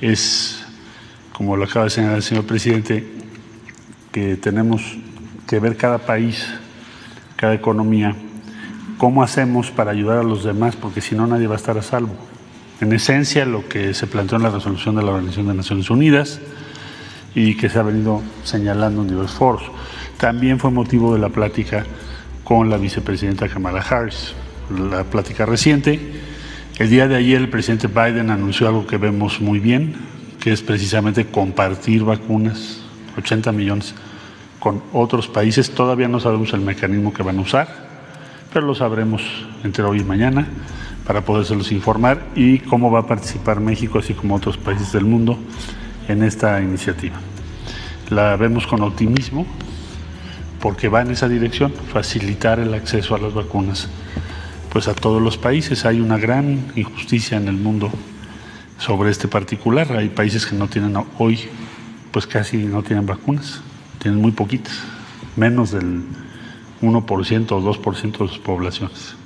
es, como lo acaba de señalar el señor presidente, que tenemos que ver cada país, cada economía, cómo hacemos para ayudar a los demás, porque si no nadie va a estar a salvo. En esencia, lo que se planteó en la resolución de la Organización de Naciones Unidas y que se ha venido señalando en diversos foros. También fue motivo de la plática con la vicepresidenta Kamala Harris, la plática reciente. El día de ayer el presidente Biden anunció algo que vemos muy bien, que es precisamente compartir vacunas, 80 millones, con otros países. Todavía no sabemos el mecanismo que van a usar, pero lo sabremos entre hoy y mañana para podérselos informar y cómo va a participar México, así como otros países del mundo, en esta iniciativa. La vemos con optimismo porque va en esa dirección, facilitar el acceso a las vacunas pues a todos los países. Hay una gran injusticia en el mundo sobre este particular. Hay países que no tienen hoy, pues casi no tienen vacunas, tienen muy poquitas, menos del 1% o 2% de sus poblaciones.